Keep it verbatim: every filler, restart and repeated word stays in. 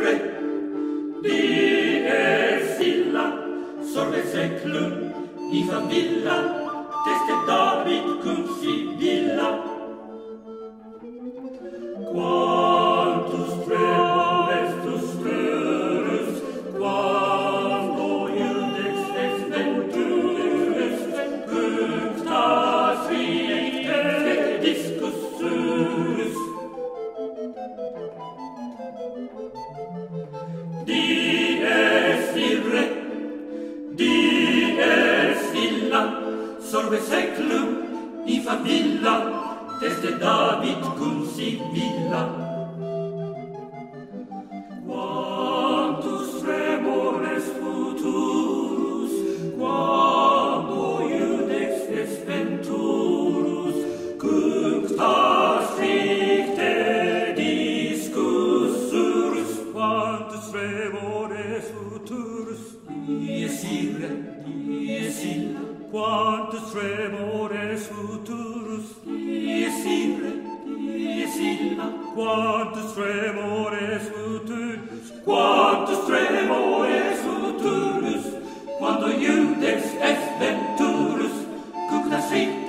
irae. Det är Silla som är sig klump i familla. Teste David cum Sibilla. Quantus traestus verus, quanto iudex est venturus, cunctas viectes et discussurus. Dies irae, dies illa, sorbe seclum in favilla, teste David cum Sibilla. Quantus tremores futurus, quando iudex est venturus, cunctas victe discussurus. Quantus tremores futurus, dies irae, dies illa, quantus tremores futurus, dies irae, dies illa, quantus tremores futurus, quantus tremores futurus, quando iudex est venturus, cunctas victe